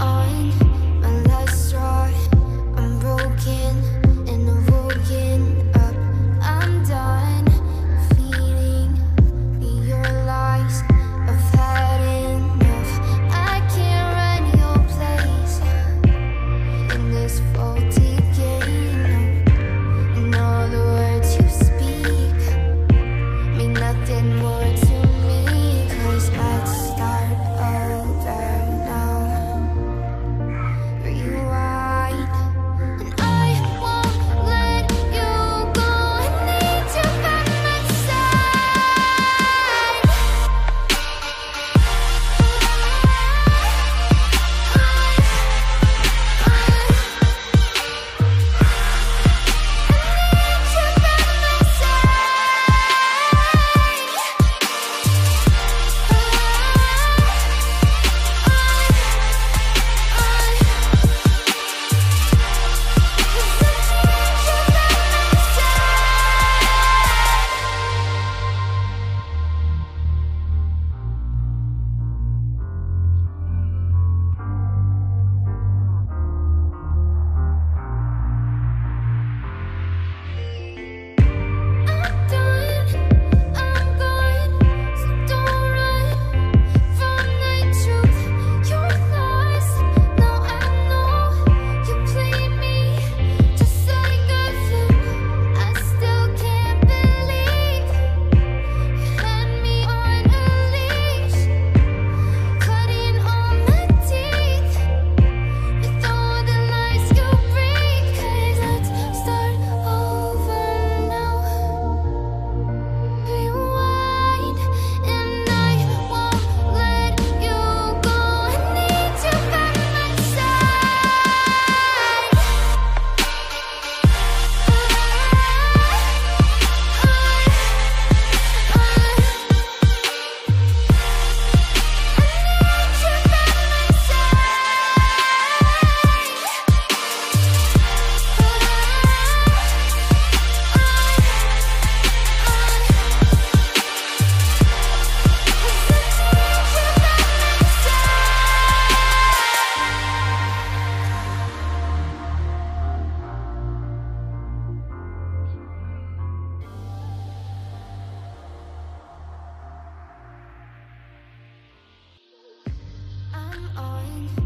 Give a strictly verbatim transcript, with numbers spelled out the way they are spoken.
on my last straw. I'm broken and I'm woken up. I'm done feeding your lies. I've had enough. I can't run your place in this faulty game. And all the words you speak mean nothing more to me, 'cause I'd start over. On